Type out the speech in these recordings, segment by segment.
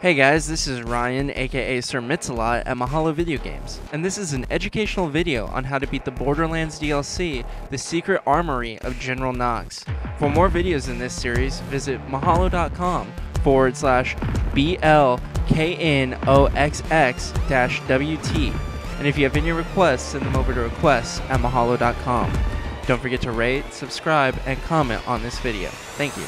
Hey guys, this is Ryan, aka SirMitzalot at Mahalo Video Games, and this is an educational video on how to beat the Borderlands DLC, The Secret Armory of General Knox. For more videos in this series, visit Mahalo.com/BLKNOXX-WT, and if you have any requests, send them over to requests@Mahalo.com. Don't forget to rate, subscribe, and comment on this video. Thank you.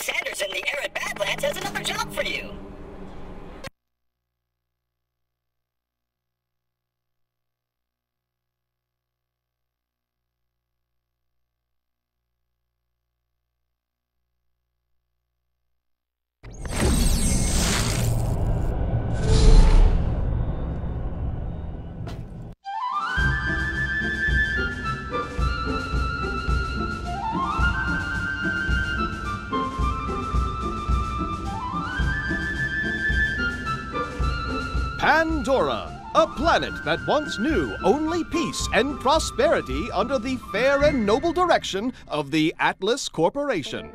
Sanders in the arid Badlands has another job for you. Pandora, a planet that once knew only peace and prosperity under the fair and noble direction of the Atlas Corporation.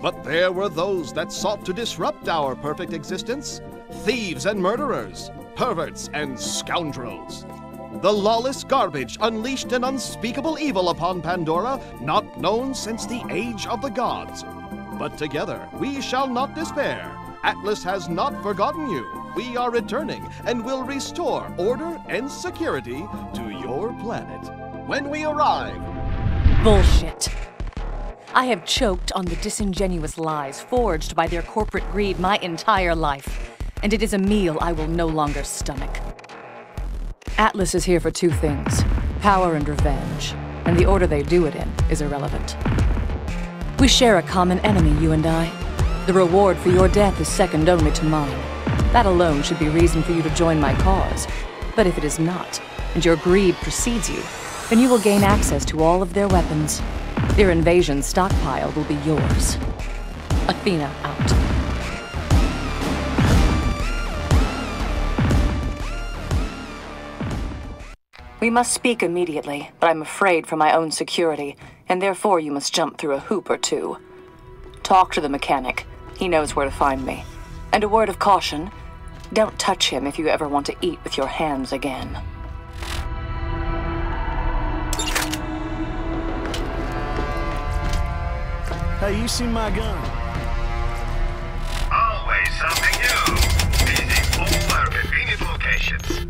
But there were those that sought to disrupt our perfect existence. Thieves and murderers, perverts and scoundrels. The lawless garbage unleashed an unspeakable evil upon Pandora, not known since the age of the gods. But together, we shall not despair. Atlas has not forgotten you. We are returning and will restore order and security to your planet. When we arrive... Bullshit. I have choked on the disingenuous lies forged by their corporate greed my entire life, and it is a meal I will no longer stomach. Atlas is here for two things: power and revenge, and the order they do it in is irrelevant. We share a common enemy, you and I. The reward for your death is second only to mine. That alone should be reason for you to join my cause. But if it is not, and your greed precedes you, then you will gain access to all of their weapons. Their invasion stockpile will be yours. Athena out. We must speak immediately, but I'm afraid for my own security, and therefore you must jump through a hoop or two. Talk to the mechanic. He knows where to find me. And a word of caution, don't touch him if you ever want to eat with your hands again. Hey, you seen my gun? Always something new. Easy for our convenient locations.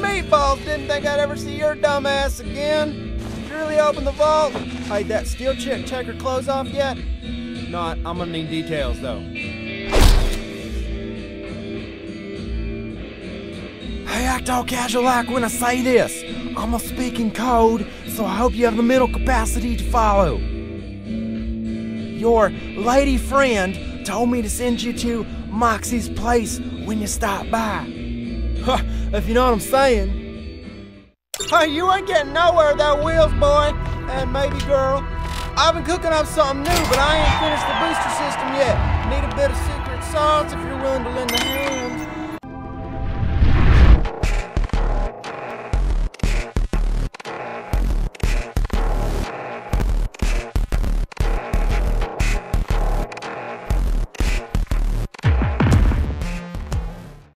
Meatballs didn't think I'd ever see your dumb ass again. Surely open the vault. Hey, that steel chick check her clothes off yet? Not. I'm gonna need details though. Hey, act all casual like when I say this. I'm a speaking code, so I hope you have the mental capacity to follow. Your lady friend told me to send you to Moxie's place when you stop by. Huh, if you know what I'm saying. Hey, you ain't getting nowhere without wheels, boy. And maybe girl. I've been cooking up something new, but I ain't finished the booster system yet. Need a bit of secret sauce if you're willing to lend a hand.